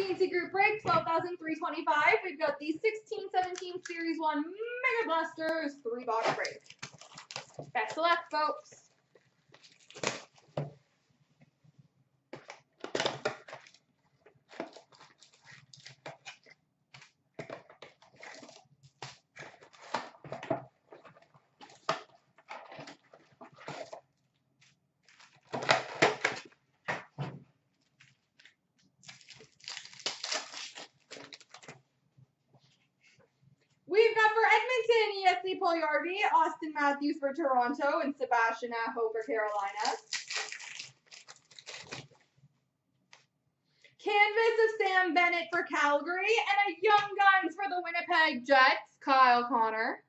Fantasy Group Break, 12,325. We've got the 16-17 Series 1 Mega Blasters 3-box break. Best of luck, folks. Yarby, Austin Matthews for Toronto, and Sebastian Aho for Carolina. Canvas of Sam Bennett for Calgary, and a Young Guns for the Winnipeg Jets, Kyle Connor.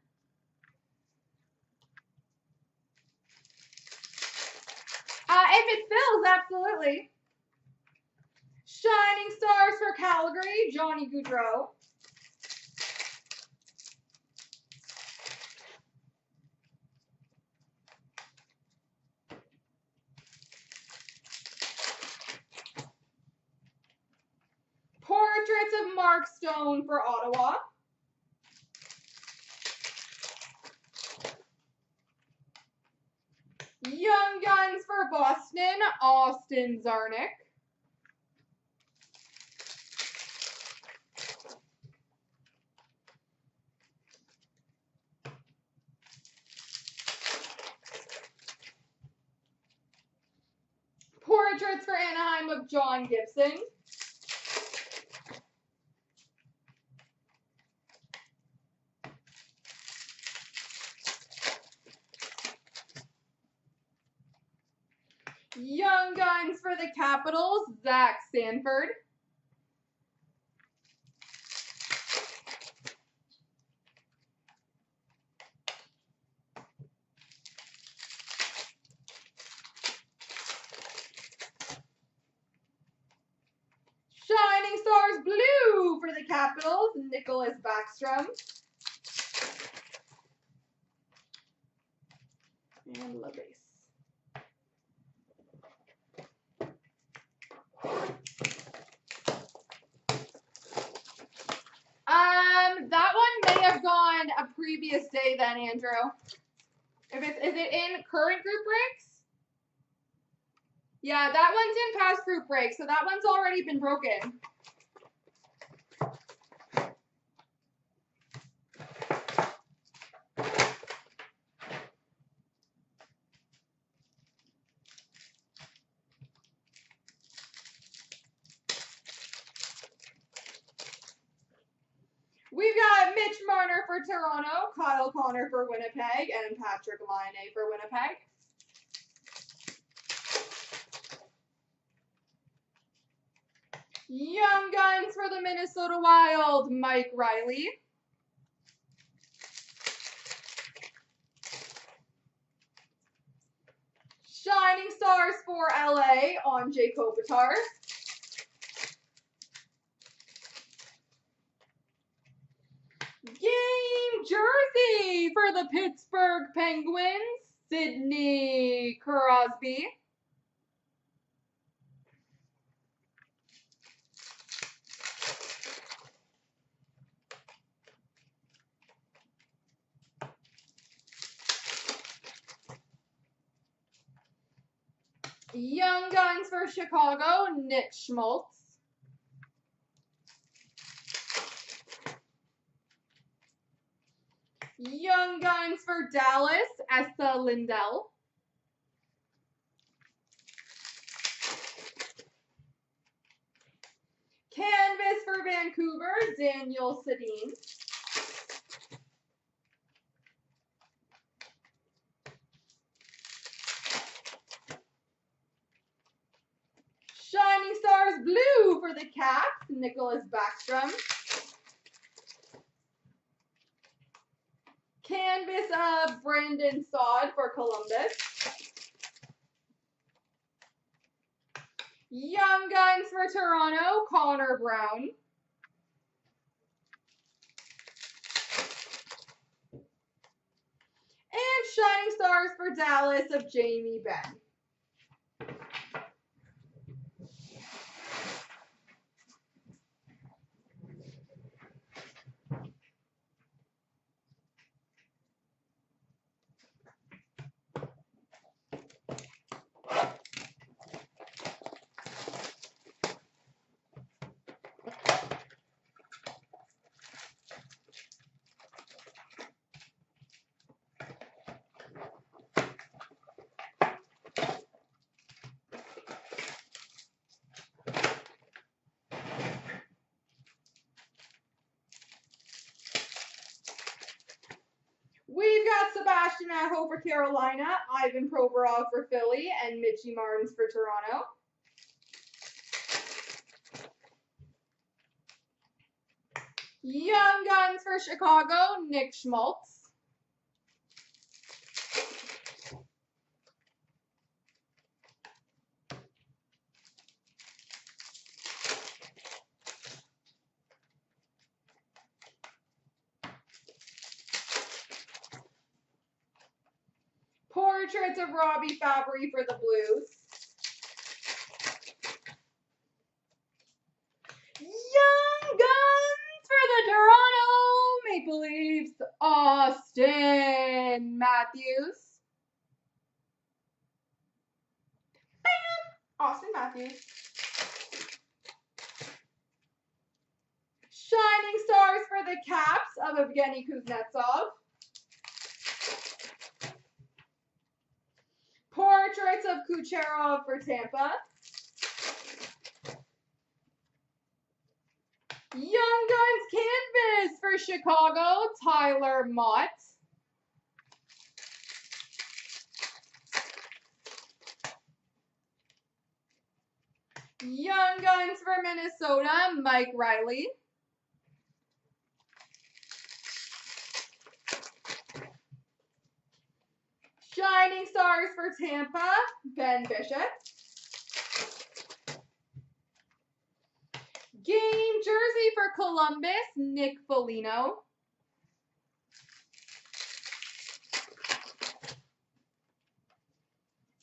If it fills, absolutely. Shining Stars for Calgary, Johnny Goudreau. Portraits of Mark Stone for Ottawa. Young Guns for Boston, Austin Czarnik. Portraits for Anaheim of John Gibson. Young Guns for the Capitals, Zach Sanford. Shining Stars Blue for the Capitals, Nicholas Backstrom. And La Base. That one may have gone a previous day then, Andrew. Is it in current group breaks? Yeah, that one's in past group breaks, so that one's already been broken. We've got Mitch Marner for Toronto, Kyle Connor for Winnipeg, and Patrick Lyonnais for Winnipeg. Young Guns for the Minnesota Wild, Mike Riley. Shining Stars for LA on Jacob Petar. Game jersey for the Pittsburgh Penguins, Sydney Crosby. Young Guns for Chicago, Nick Schmaltz. Young Guns for Dallas, Essa Lindell. Canvas for Vancouver, Daniel Sedin. Shining Stars Blue for the Caps, Nicholas Backstrom. Canvas of Brandon Saad for Columbus. Young Guns for Toronto, Connor Brown. And Shining Stars for Dallas of Jamie Benn. Sebastian Aho for Carolina, Ivan Provorov for Philly, and Mitchie Marns for Toronto. Young Guns for Chicago, Nick Schmaltz. Portraits of Robbie Fabry for the Blues. Young Guns for the Toronto Maple Leafs, Austin Matthews. Bam! Austin Matthews. Shining Stars for the Caps of Evgeny Kuznetsov. Portraits of Kucherov for Tampa. Young Guns Canvas for Chicago, Tyler Mott. Young Guns for Minnesota, Mike Riley. Shining Stars for Tampa, Ben Bishop. Game Jersey for Columbus, Nick Foligno.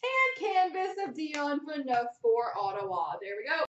And Canvas of Dion Phaneuf for Ottawa. There we go.